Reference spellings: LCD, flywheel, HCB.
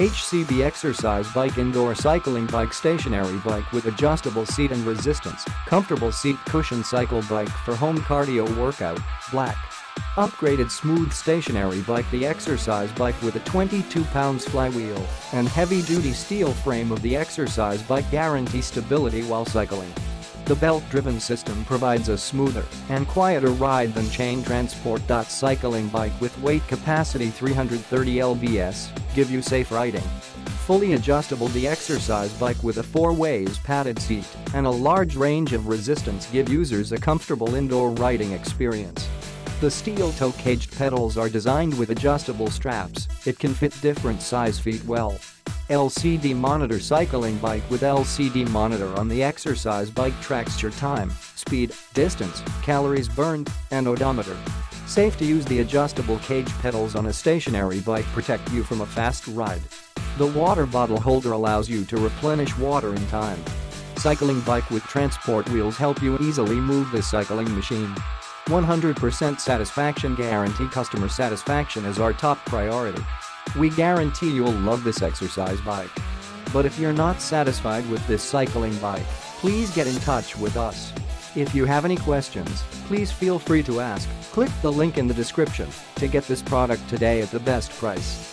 HCB exercise bike, indoor cycling bike, stationary bike with adjustable seat and resistance, comfortable seat cushion, cycle bike for home cardio workout, black. Upgraded smooth stationary bike. The exercise bike with a 22 pounds flywheel and heavy-duty steel frame of the exercise bike guarantees stability while cycling. The belt-driven system provides a smoother and quieter ride than chain transport. Cycling bike with weight capacity 330 lbs, give you safe riding. Fully adjustable. The exercise bike with a four-ways padded seat and a large range of resistance give users a comfortable indoor riding experience. The steel toe-caged pedals are designed with adjustable straps, it can fit different size feet well. LCD monitor. Cycling bike with LCD monitor on the exercise bike tracks your time, speed, distance, calories burned, and odometer. Safe to use. The adjustable cage pedals on a stationary bike protect you from a fast ride. The water bottle holder allows you to replenish water in time. Cycling bike with transport wheels help you easily move the cycling machine. 100% satisfaction guarantee. Customer satisfaction is our top priority. We guarantee you'll love this exercise bike. But if you're not satisfied with this cycling bike, please get in touch with us. If you have any questions, please feel free to ask. Click the link in the description to get this product today at the best price.